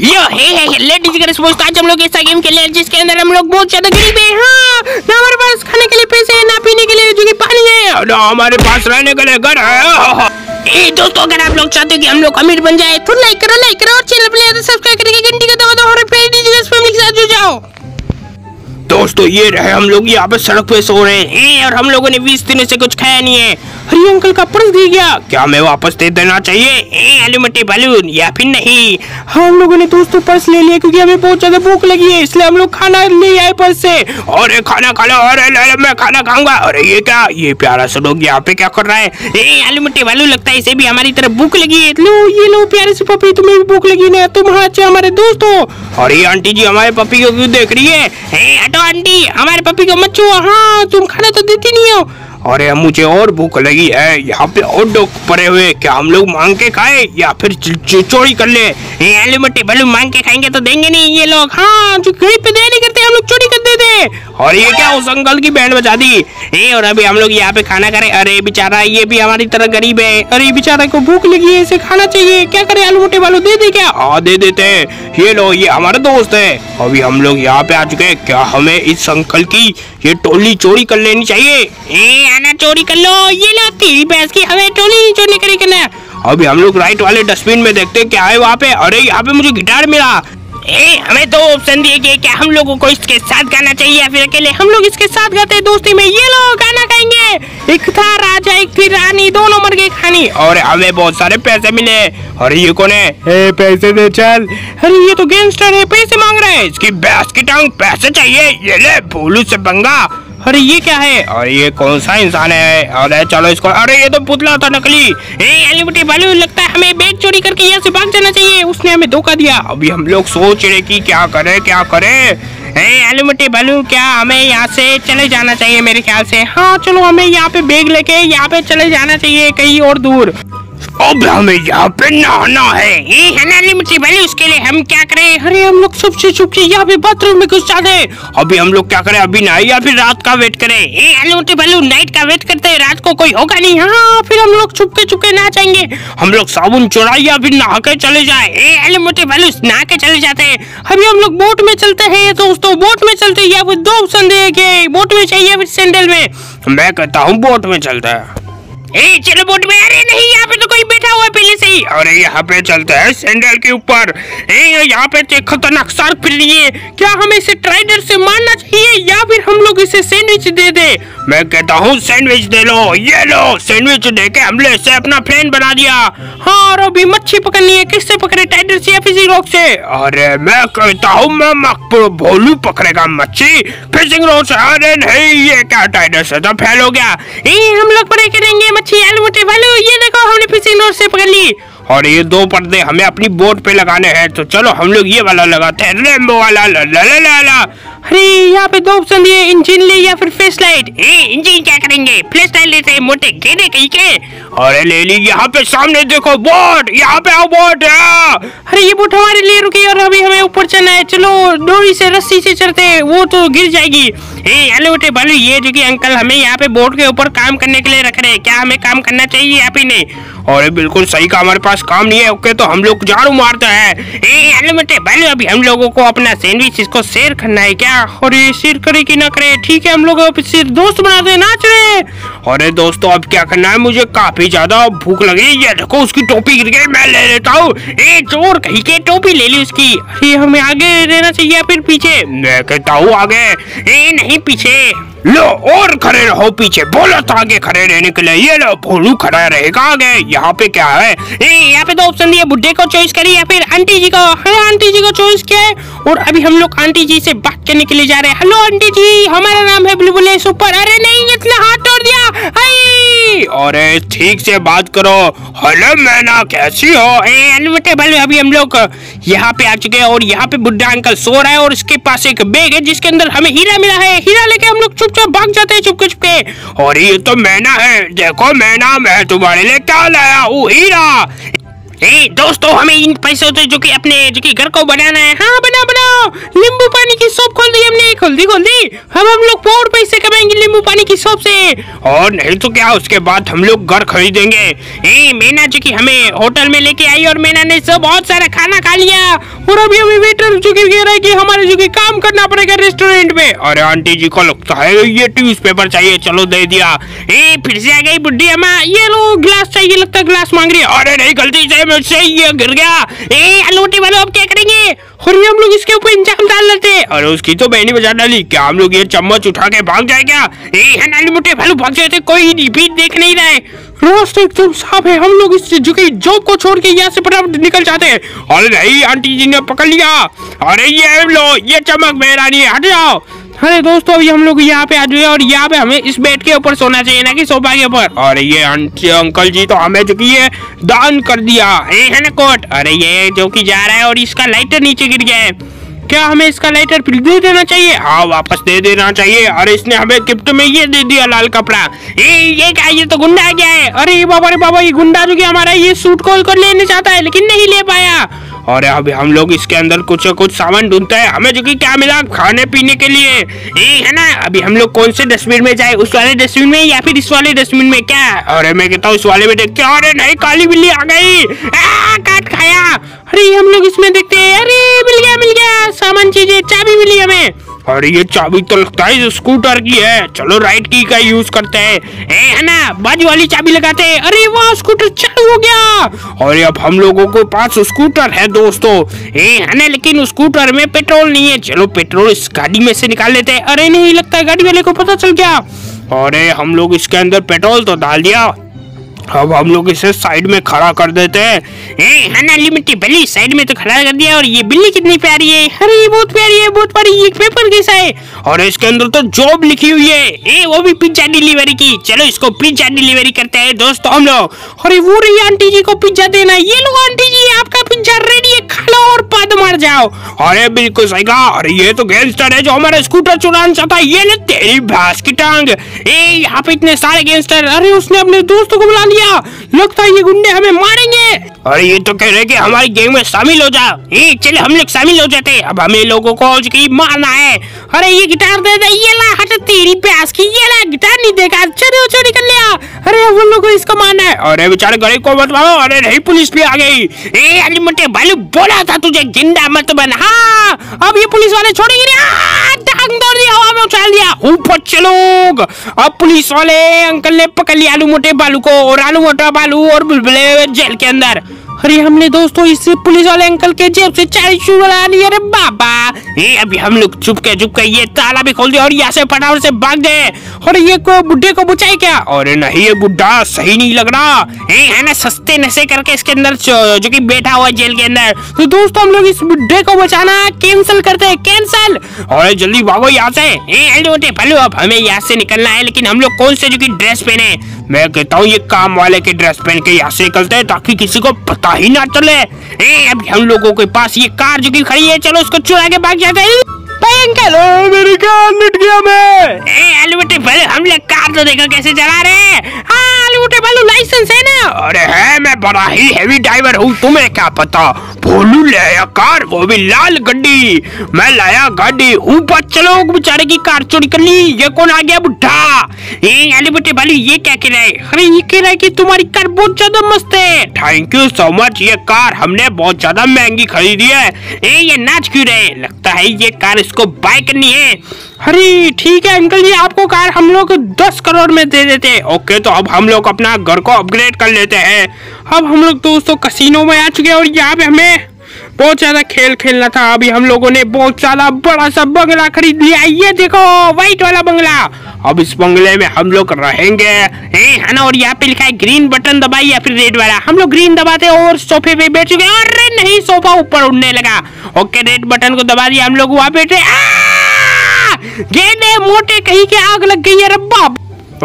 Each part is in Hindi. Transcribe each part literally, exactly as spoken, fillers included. यो हे हे हे लेडीज का रिस्पॉन्स। आज हम लोग ऐसा गेम खेले हैं जिसके अंदर हम लोग बहुत ज्यादा गरीब हैं। हाँ, ना हमारे पास खाने के लिए पैसे है, ना पीने के लिए जो कि पानी है, ना हमारे पास रहने के लिए घर है। ए दोस्तों, अगर आप लोग चाहते हो कि हम लोग अमीर बन जाए तो लाइक करो लाइक करो और चैनल पे तो सब्सक्राइब करके घंटी को दबा दो और फ्रेंड्स डिजिटल फैमिली के साथ जुड़ जाओ। दोस्तों ये रहे हम लोग यहाँ पे सड़क पे सो रहे हैं और हम लोगों ने बीस दिनों से कुछ खाया नहीं है। अरे अंकल का पर्स दे गया, क्या हमें वापस दे देना चाहिए ए अलुमोटा भालू या फिर नहीं? हम लोगों ने दोस्तों पर्स ले लिया क्योंकि हमें बहुत ज्यादा भूख लगी है, इसलिए हम लोग खाना ले आए पर्स से। अरे खाना खा लो, अरे मैं खाना खाऊंगा। अरे ये क्या, ये प्यारा सा लोग यहाँ पे क्या कर रहा है? ए अलुमोटा भालू, लगता है इसे भी हमारी तरफ भूख लगी है। लो ये लो प्यारे से पपी, तुम्हें भी भूख लगी ना? तुम अच्छे हमारे दोस्त हो। अरे आंटी जी, हमारे पपी को क्यों देख रही है? हटो आंटी, हमारे पपी को मत छुओ। हाँ, तुम खाना तो देती नहीं हो। अरे मुझे और भूख लगी है। यहाँ पे और डॉग पड़े हुए, क्या हम लोग मांग के खाए या फिर चोरी कर ले? अलुमोटा भालू मांग के खाएंगे तो देंगे नहीं ये लोग। हाँ, जो गरीब पे दया नहीं करते हम लोग चोरी कर देते हैं। और ये क्या, उस अंकल की बैंड बजा दी। ए और अभी हम लोग यहाँ पे खाना खा रहे। अरे बेचारा, ये भी हमारी तरह गरीब है। अरे बेचारा को भूख लगी है, इसे खाना चाहिए। क्या करे अलुमोटा भालू, दे दे क्या? हाँ दे देते हैं। ये लो, ये हमारा दोस्त है। अभी हम लोग यहाँ पे आ चुके हैं। क्या हमें इस अंकल की ये टोली चोरी कर लेनी चाहिए? आना चोरी कर लो, ये लो तेरी भैंस की, हमें टोली चोरी करी करना। अभी हम लोग राइट वाले डस्टबिन में देखते हैं क्या है वहाँ पे। अरे यहाँ पे मुझे गिटार मिला। ए, हमें दो ऑप्शन दिए गए, क्या हम लोगों को इसके साथ गाना चाहिए या फिर अकेले? हम लोग इसके साथ गाते हैं दोस्ती में। ये लोग गाना गाएंगे, एक था राजा एक थी रानी, दोनों मर गए खानी। और हमें बहुत सारे पैसे मिले। अरे ये कौन है? ए, पैसे दे चल। अरे ये तो गैंगस्टर है, पैसे मांग रहा है। इसकी भैंस की टांग, पैसे चाहिए। ये ले भोलू से पंगा। अरे ये क्या है? अरे ये कौन सा इंसान है? अरे चलो इसको। अरे ये तो पुतला था नकली। ए अलुमोटा भालू, लगता है हमें बैग चोरी करके यहाँ से भाग जाना चाहिए, उसने हमें धोखा दिया। अभी हम लोग सोच रहे कि क्या करें क्या करें। ए अलुमोटा भालू, क्या हमें यहाँ से चले जाना चाहिए? मेरे ख्याल से हाँ, चलो हमें यहाँ पे बैग लेके यहाँ पे चले जाना चाहिए कहीं और दूर। अब हमें यहाँ पे नहाना है। ये अलुमोटा भालू, उसके लिए हम क्या करें? अरे हम लोग सबसे छुपके यहाँ पे बाथरूम में घुस जाते हैं। अभी हम लोग क्या करें, अभी नहाए या फिर रात का वेट करें? ये अलुमोटा भालू, नाइट का वेट करते हैं, रात को कोई होगा नहीं। हाँ, फिर हम लोग छुपके छुपके नहा जाएंगे। हम लोग साबुन चुराए या फिर नहा के चले जाए? ये अलुमोटा भालू, नहा के चले जाते हैं। अभी हम लोग बोट में चलते हैं दोस्तों, बोट में चलते हैं। या फिर दो ऑप्शन दिए गए, बोट में चाहिए या फिर सैंडल में। मैं कहता हूँ बोट में चलता है। ए चलो बोट में। अरे नहीं, यहाँ पे तो कोई बैठा हुआ है पहले से ही। अरे यहाँ पे चलता है सैंडल के ऊपर। ए यहाँ पे खतरनाक सार्क फिर रही है, क्या हमें इसे ट्राइडर से मारना चाहिए या फिर हम लोग इसे सैंडविच दे दे? मैं कहता हूँ सैंडविच दे लो। ये लो, सैंडविच दे के हमने इसे अपना फ्रेंड बना दिया। हाँ, और अभी मच्छी पकड़नी है, किससे पकड़े, टाइडर से या फिशिंग रॉड से? अरे मैं कहता हूँ मैं भोलू पकड़ेगा मच्छी फिशिंग रॉड से। अरे नहीं, ये क्या, टाइडर से तो फेल हो गया। हम लोग बड़े करेंगे मच्छी अलुमोटा भालू। ये देखो, हमने फिशिंग रॉड से पकड़ ली। और ये दो पर्दे हमें अपनी बोट पे लगाने हैं, तो चलो हम लोग ये वाला लगाते हैं, रेनबो वाला। ला ला ला ला ला। अरे यहाँ पे दो ऑप्शन दिए, इंजन ले या फिर फ्लैशलाइट। ए इंजन क्या करेंगे, फ्लैशलाइट लेते हैं, मोटे गेंदे कहीं के। अरे ले ली। यहाँ पे सामने देखो बोट, यहाँ पे आओ बोट। अरे ये बोट हमारे लिए रुकी और अभी हमें ऊपर चलना है। चलो डोरी से रस्सी से चलते हैं, वो तो गिर जाएगी। ए अलुमोटा भालू, ये जो कि अंकल हमें यहाँ पे बोट के ऊपर काम करने के लिए रख रहे हैं, क्या हमें काम करना चाहिए या फिर नहीं? और बिल्कुल सही का हमारे पास काम नहीं है। ओके, तो हम लोग झाड़ू मारते हैं। ए अलुमोटा भालू, अभी हम लोगों को अपना सैंडविच इसको शेयर करना है क्या? और ये शेयर करे कि ना करे? ठीक है, हम लोग सिर्फ दोस्त बनाते हैं, नाच रहे। अरे दोस्तों, अब क्या करना है, मुझे काफी ज्यादा भूख लगी। ये देखो, उसकी टोपी गिर गई, मैं ले लेता हूँ। ए चोर कहीं के, टोपी ले ली उसकी। अरे हमें आगे रहना चाहिए या फिर पीछे? मैं कहता हूँ आगे। ए नहीं, पीछे। लो, और खड़े रहो, पीछे बोला था आगे खड़े रहने के लिए। ये लो, भोलू खड़ा रहेगा आगे। यहाँ पे क्या है? ए यहाँ पे दो ऑप्शन दिए, बुड्ढे को चॉइस करिए या फिर आंटी जी को। हाँ, आंटी जी को चॉइस किया है। और अभी हम लोग आंटी जी से बात करने के लिए जा रहे हैं। हेलो आंटी जी, हमारा नाम है बुलबुले सुपर। अरे नहीं, इतना हाथ तोड़ दिया। और ठीक से बात करो। हेलो मैना, कैसी हो? ए अलुमोटा भालू, अभी हम लोग यहाँ पे आ चुके हैं और यहाँ पे बुड्ढा अंकल सो रहा है और इसके पास एक बैग है जिसके अंदर हमें हीरा मिला है। हीरा लेके हम लोग चुपचाप भाग जाते हैं, चुपके चुपके। और ये तो मैना है। देखो मैना, मैं तुम्हारे लिए क्या लाया हूँ, हीरा। ए दोस्तों, हमें इन पैसों से जो कि अपने जो कि घर को बनाना है। हाँ, बना बनाओ। नींबू पानी की शॉप खोल दी हमने, खोल दी खोल दी। हम हम लोग बहुत पैसे कमाएंगे नींबू पानी की शॉप से। और नहीं तो क्या, उसके बाद हम लोग घर खरीदेंगे। ए मैना जो कि हमें होटल में लेके आई और मैना ने सब बहुत सारा खाना खा लिया। और अभी अभी वेटर जो कह रहा है कि हमारे जो कि काम करना पड़ेगा रेस्टोरेंट में। अरे आंटी जी को लगता है ये न्यूज पेपर चाहिए, चलो दे दिया। ए फिर से आ गई बुढ़ी अम्मा, ये लो ग्लास चाहिए, लगता है ग्लास मांग रही है। अरे नहीं गलती से मुझसे ये गिर गया। ए अलूटे वालों अब क्या करेंगे? और हम लोग इसके ऊपर इंजाम डाल लेते हैं। अरे उसकी तो बहनी बजा डाली, क्या हम लोग ये चम्मच उठा के भाग जाए क्या? ए अलूटे भालू भाग जाते, कोई रिपीट देख नहीं रहा है, रोस्ट एकदम साफ है। हम लोग इस जो कि जॉब को छोड़ के यहाँ से फटाफट निकल जाते हैं। अरे नहीं आंटी जी ने पकड़ लिया। अरे ये लो ये चमक मेहरानी, हट जाओ। अरे दोस्तों अभी हम लोग यहाँ पे आ जाए और यहाँ पे हमें इस बेड के ऊपर सोना चाहिए ना कि सोफा के ऊपर। और ये आंटी अंकल जी तो हमें जो कि ये दान कर दिया है ना कोट। अरे ये जो कि जा रहा है और इसका लाइटर नीचे गिर गया है, क्या हमें इसका लाइटर फिर दे देना चाहिए? हाँ वापस दे देना चाहिए। अरे इसने हमें गिफ्ट में ये दे दिया लाल कपड़ा। ए ये क्या, ये तो गुंडा आ गया है। अरे बाबा रे बाबा, ये गुंडा जो कि हमारा ये सूट खोल कर लेने चाहता है लेकिन नहीं ले पाया। और अभी हम लोग इसके अंदर कुछ कुछ सामान ढूंढते हैं, हमें जो कि क्या मिला खाने पीने के लिए, ये है ना। अभी हम लोग कौन से डस्टबिन में जाए, उस वाले डस्टबिन में या फिर इस वाले डस्टबिन में क्या? अरे मैं कहता हूँ इस वाले में देखते हैं। अरे नहीं काली बिल्ली आ गई, आ, काट खाया। अरे हम लोग इसमें देखते हैं, अरे मिल गया मिल गया सामान, चीजें, चाबी मिली हमें। और ये चाबी तो लगता है स्कूटर की है, चलो राइट की का यूज करते हैं, है ना, बाजू वाली चाबी लगाते हैं। अरे वाह स्कूटर चालू हो गया। और अब हम लोगों को पास स्कूटर है दोस्तों, है ना, लेकिन स्कूटर में पेट्रोल नहीं है। चलो पेट्रोल इस गाड़ी में से निकाल लेते हैं। अरे नहीं लगता गाड़ी वाले को पता चल गया। अरे हम लोग इसके अंदर पेट्रोल तो डाल दिया, अब हम लोग इसे साइड में खड़ा कर देते हैं। है ना लिमिटी बिल्ली, साइड में तो खड़ा कर दिया। और ये बिल्ली कितनी प्यारी है, अरे ये बहुत प्यारी है, बहुत बड़ी, ये पेपर कैसा है। और इसके अंदर तो जॉब लिखी हुई है, ए वो भी पिज्जा डिलीवरी की। चलो इसको पिज्जा डिलीवरी करते हैं दोस्तों हम लोग। अरे वो रही आंटी जी को पिज्जा देना, ये लो आंटी जी आपका पिज्जा रेडी है, खा लो और बाद मार जाओ। अरे बिल्कुल सही कहा। अरे ये तो गैंगस्टर है जो हमारा स्कूटर चुराना चाहता है, ये ले तेरी भैंस की टांग। ए यहाँ पे इतने सारे गैंगस्टर। अरे उसने अपने दोस्तों को बुला, लगता है ये गुंडे हमें मारेंगे। और ये तो कह रहे कि हमारी गैंग में शामिल हो जाओ। ए चले हम लोग शामिल हो जाते हैं, अब हमें लोगों को आज की मारना है। अरे ये गिटार दे दे, ये ला हट तेरी प्यास की, ये ला गिटार नहीं देगा, चोरी चोरी कर लिया। अरे हम लोगों को इसको मारना है। अरे बेचारे गरीब को मत मारो। अरे नहीं पुलिस भी आ गई। ए अलूमोटे भालू बोला था तुझे गुंडा मत बन। हाँ अब ये पुलिस वाले छोड़ेंगे नहीं, हवा में उछाल दिया। ऊपर चलो, अब पुलिस वाले अंकल ने पकड़ लिया अलूमोटे भालू को, और अलूमोटा भालू और बुलबुले जेल के अंदर। अरे हमने दोस्तों इस पुलिस वाले अंकल के जेब से चाय चुरा लिया। अरे बाबा, ये अभी हम लोग चुपके चुपके ये ताला भी खोल दिया और यहाँ से फटाफट से भाग गए। और ये को बुड्ढे को बचाए क्या? अरे नहीं ये बुड्ढा सही नहीं लग रहा, ये है ना सस्ते नशे करके इसके अंदर जो कि बैठा हुआ जेल के अंदर। तो दोस्तों हम लोग इस बुड्ढे को बचाना कैंसिल करते है, कैंसिल। और जल्दी भागो यहाँ से। ए भालू अब हमें यहाँ से निकलना है, लेकिन हम लोग कौन से जो की ड्रेस पहने? मैं कहता हूँ ये काम वाले के ड्रेस पहन के यहाँ से निकलते हैं, ताकि किसी को पता ही ना चले। ए अभी हम लोगों के पास ये कार जो कि खड़ी है, चलो उसको चुरा के भाग जाते हैं। अंकल मेरी कार लूट गया मैं। ए अलूटे भालू हम लोग कार तो देखो कैसे चला रहे। हाँ अलूटे भालू लाइसेंस है ना? अरे है, मैं बड़ा ही हेवी ड्राइवर हूँ, तुम्हें क्या पता। भोलू लाया कार, वो भी लाल गड्डी, मैं लाया गाड़ी। ऊपर चलो, बेचारे की कार चोरी कर ली। ये कौन आ गया बुढ़ा? ए अलूटे भालू ये क्या कह रहा है? अरे ये कह रहा है की तुम्हारी कार बहुत ज्यादा मस्त है, थैंक यू सो मच, ये कार हमने बहुत ज्यादा महंगी खरीदी है। ए ये नाच क्यों रहे? लगता है ये कार इसको बाय करनी है। अरे ठीक है अंकल जी, आपको कार हम लोग दस करोड़ में दे देते हैं। ओके तो अब हम लोग अपना घर को अपग्रेड कर लेते हैं। अब हम लोग दोस्तों कसिनो में आ चुके हैं और यहाँ पे हमें बहुत ज्यादा खेल खेलना था। अभी हम लोगों ने बहुत सारा बड़ा सा बंगला खरीद लिया, ये देखो व्हाइट वाला बंगला। अब इस बंगले में हम लोग रहेंगे, है ना। और यहाँ पे लिखा है ग्रीन बटन दबाइए या फिर रेड वाला। हम लोग ग्रीन दबाते और सोफे पे बैठ चुके। अरे नहीं सोफा ऊपर उड़ने लगा। ओके रेड बटन को दबा दिया, हम लोग वहाँ बैठे। गेंदे मोटे कहीं के आग लग गई है रब्बा।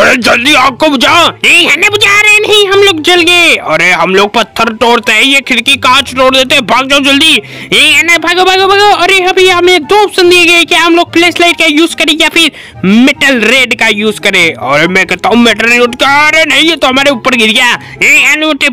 अरे जल्दी आग को बुझाओ। नहीं हमें बुझा रहे नहीं, हम लोग जल गए। अरे हम लोग पत्थर तोड़ते हैं, ये खिड़की कांच तोड़ देते हैं। भाग जाओ जल्दी, ये ना भागो भागो भागो। अरे अभी हमें दो ऑप्शन दिए गए कि हम लोग फ्लैश लाइट का यूज करें या फिर मेटल रेड का यूज करें। और मैं कहता हूँ मेटल रेड का। अरे नहीं ये तो हमारे ऊपर गिर गया। ये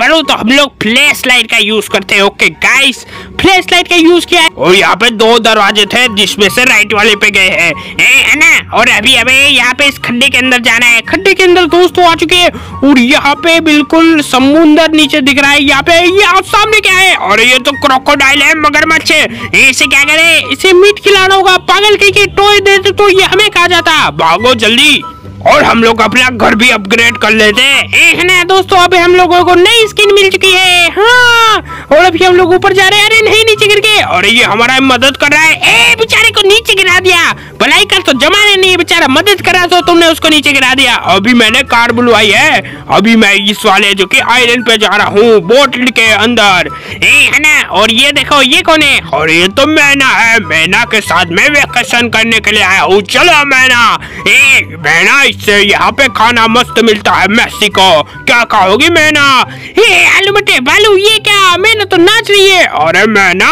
भरो तो हम लोग फ्लैश लाइट का यूज करते है। ओके गाइस फ्लैश लाइट का यूज किया। और यहाँ पे दो दरवाजे थे, जिसमें से राइट वाले पे गए है ना। और अभी हमें यहाँ पे इस खड्डे के अंदर जाना है। खड्डे के अंदर दोस्तों आ चुके हैं और यहाँ पे पे बिल्कुल समुंदर नीचे दिख रहा है। यहाँ पे ये आप सामने क्या है? और ये तो क्रोकोडाइल है, मगरमच्छ है। इसे क्या करें? इसे मीट खिलाना होगा। पागल के टॉय देते तो ये हमें खा जाता। भागो जल्दी और हम लोग अपना घर भी अपग्रेड कर लेते हैं ना दोस्तों। अभी हम लोगों को नई स्किन मिल चुकी है। हाँ, और अभी हम लोग ऊपर जा रहे हैं। अरे नहीं, नीचे गिर गए। और ये हमारा मदद कर रहा है। ए बेचारे को नीचे गिरा दिया। भलाई कर तो जमाने नहीं, बेचारा मदद करा तो तुमने उसको नीचे गिरा दिया। अभी मैंने कार बुलवाई है। अभी मैं इस वाले जो की आइलैंड पे जा रहा हूँ बोटल के अंदर, है ना। और ये देखो ये कौन है? और ये तो मैना है। मैना के साथ मैं वेकेशन करने के लिए आया हूँ। चलो मैना। ए मैना, इससे यहाँ पे खाना मस्त मिलता है मैक्सिको। क्या खाओगी मैना? हे आलूमटे भालू, ये क्या? मैना तो नाच रही है। अरे मैना,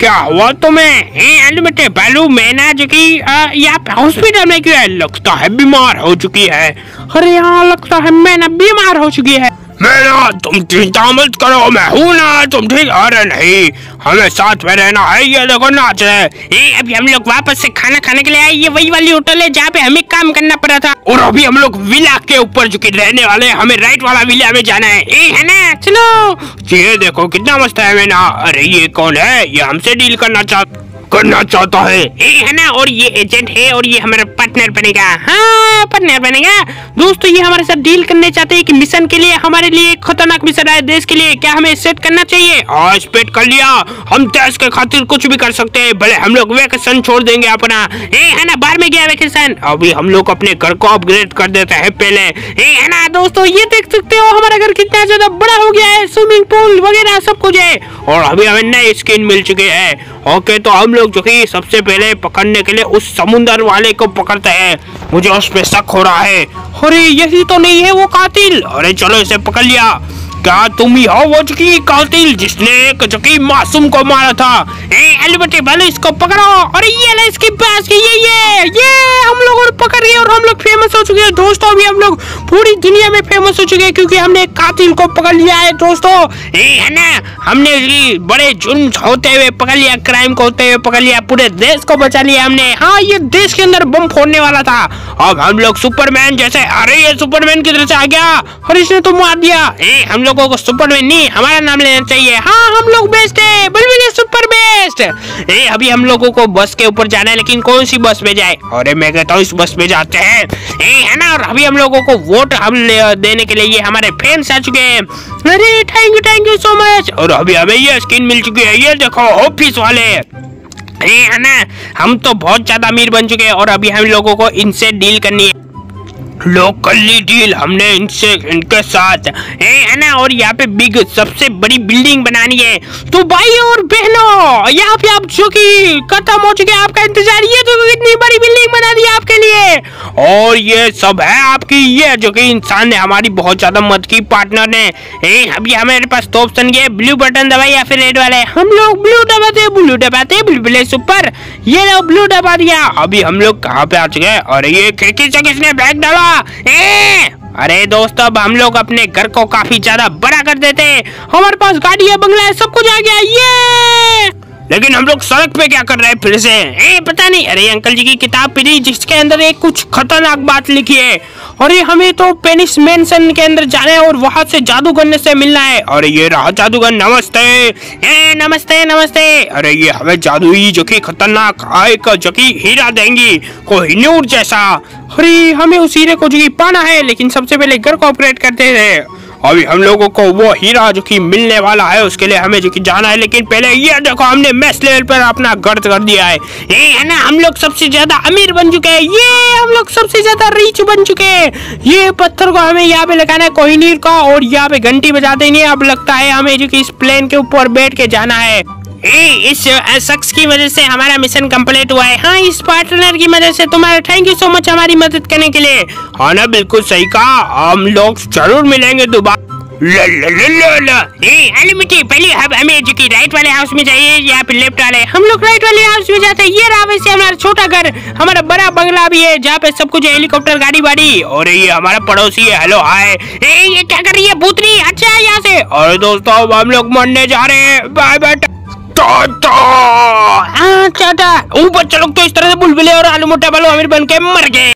क्या हुआ तुम्हें? हे आलूमटे भालू, मैना जो कि यहाँ पे हॉस्पिटल में क्यों है? लगता है बीमार हो चुकी है। अरे यहाँ लगता है मैना बीमार हो चुकी है। मैना तुम चिंता मत करो, मैं हूँ ना, तुम ठीक। अरे नहीं, हमें साथ में रहना है। ये देखो नाच रहे। ए, अभी हम लोग वापस से खाना खाने के लिए आए। ये वही वाली होटल है जहाँ पे हमें काम करना पड़ा था। और अभी हम लोग विला के ऊपर जो कि रहने वाले, हमें राइट वाला विला में जाना है, ए, है ना। चलो ये देखो कितना मस्त है मैना। अरे ये कौन है? ये हमसे डील करना चाहता करना चाहता है, ए, है ना। और ये एजेंट है और ये हमारा पार्टनर बनेगा। हाँ, पार्टनर बनेगा दोस्तों। ये हमारे साथ डील करने चाहते हैं कि मिशन के लिए हमारे लिए खतरनाक मिशन है देश के लिए। क्या हमें सेट करना चाहिए? आज पेट कर लिया। हम देश के खातिर कुछ भी कर सकते हैं। भले हम लोग वेकेशन छोड़ देंगे अपना, ए, है ना। बाहर में गया वेकेशन। अभी हम लोग अपने घर को अपग्रेड कर देते हैं पहले, ए, है ना दोस्तों। ये देख सकते हो हमारा घर कितना ज्यादा बड़ा हो गया है। स्विमिंग पूल वगैरह सब कुछ है। और अभी हमें नई स्किन मिल चुकी है। ओके, तो हम लोग जो कि सबसे पहले पकड़ने के लिए उस समुंदर वाले को पकड़ते हैं। मुझे उस पे शक हो रहा है। अरे यही तो नहीं है वो कातिल? अरे चलो इसे पकड़ लिया। क्या तुम ही हो वो जो कि कातिल जिसने एक जो कि मासूम को मारा था? ए एलिमेंट भालू, इसको पकड़ो। अरे ये ले, इसकी बास की। ये ये ये हम लोगों ने पकड़ लिया और हम लोग फेमस हो चुके हैं दोस्तों। अभी हम लोग पूरी दुनिया में फेमस हो चुके हैं क्योंकि हमने कातिल को पकड़ लिया है दोस्तों, है ना। हमने बड़े जुर्म होते हुए पकड़ लिया, क्राइम को होते हुए पकड़ लिया, पूरे देश को बचा लिया हमने। हाँ, ये देश के अंदर बम फोड़ने वाला था। अब हम लोग सुपरमैन जैसे। अरे ये सुपरमैन की तरफ से आ गया और इसने तो मार दिया। ए हम लोग को सुपरमैन नहीं, हमारा नाम लेना चाहिए। हाँ, हम लोग बेस्ट है, बुलबुल सुपर बेस्ट। ए अभी हम लोगों को बस के ऊपर जाना है, लेकिन कौन सी बस में जाए? अरे मैं कहता हूँ इस बस में जाते हैं, ए, है ना। और अभी हम लोगों को वोट हम देने के लिए ये हमारे फ्रेंड्स आ चुके हैं। अरे thank you, thank you so much. और अभी हमें ये स्किन मिल चुकी है। ये देखो ऑफिस वाले, है ना। हम तो बहुत ज्यादा अमीर बन चुके हैं और अभी हम लोगों को इनसे डील करनी है। लोकली डील हमने इनसे इनके साथ, है ना। और यहाँ पे बिग सबसे बड़ी बिल्डिंग बनानी है। तो भाई और बहनों, यहाँ पे आप जो कि खत्म हो चुके हैं आपका इंतजार। ये तो इतनी बड़ी बिल्डिंग बना दी आपके लिए। और ये सब है आपकी। ये जो कि इंसान ने हमारी बहुत ज्यादा मदद की, पार्टनर ने। अभी हमारे पास दो ऑप्शन है, ब्लू बटन दबाए या फिर रेड वाले। हम लोग ब्लू दबाते ब्लू दबाते बुलबुले सुपर। ये लो ब्लू दबा दिया। अभी हम लोग कहाँ पे आ चुके हैं? और ये खिड़की से किसने बैग डाला? ए, अरे दोस्तों, अब हम लोग अपने घर को काफी ज्यादा बड़ा कर देते हैं। हमारे पास गाड़ी है, बंगला है, सब कुछ आ गया। ये लेकिन हम लोग सड़क पे क्या कर रहे हैं फिर से? ए, पता नहीं। अरे अंकल जी की किताब पढ़ी जिसके अंदर एक कुछ खतरनाक बात लिखी है। अरे हमें तो पेनिस मेंशन के अंदर जाना है और वहाँ से जादूगर से मिलना है। अरे ये रहा जादूगर। नमस्ते, ए, नमस्ते नमस्ते। अरे ये हमें जादुई जो की खतरनाक एक जो की हीरा देंगी, कोहिनूर जैसा। अरे हमें उस हीरे को जो की पाना है, लेकिन सबसे पहले घर को ऑपरेट करते हैं। अभी हम लोगों को वो हीरा जो कि मिलने वाला है उसके लिए हमें जो कि जाना है, लेकिन पहले ये देखो हमने मैक्स लेवल पर अपना घर कर दिया है, है ना। हम लोग सबसे ज्यादा अमीर बन चुके हैं। ये हम लोग सबसे ज्यादा रिच बन चुके हैं। ये पत्थर को हमें यहाँ पे लगाना है कोहिनूर का। और यहाँ पे घंटी बजाते नहीं। अब लगता है हमें जो कि इस प्लेन के ऊपर बैठ के जाना है। ए, इस शख्स की वजह से हमारा मिशन कंप्लीट हुआ है। हाँ, इस पार्टनर की वजह से तुम्हारा थैंक यू सो मच हमारी मदद करने के लिए। हाँ ना, बिल्कुल सही कहा। हम लोग जरूर मिलेंगे दोबारा। ला ला ला ला ला। ए, पहले हम हमें जो कि राइट वाले हाउस में जाइए या फिर लेफ्ट वाले? हम लोग राइट वाले हाउस में जाते हैं। ये रहा वैसे हमारा छोटा घर, हमारा बड़ा बंगला भी है जहाँ पे सब कुछ, हेलीकॉप्टर, गाड़ी बाड़ी। और ये हमारा पड़ोसी है। हेलो हाय। ए, ये क्या कर रही है भूतनी? अच्छा यहाँ से। और दोस्तों हम लोग मरने जा रहे हैं। बाय बाय ऊपर। चलो तो इस तरह से बुलबुले और आलूमोटा भालू अमीर बन के मर गए।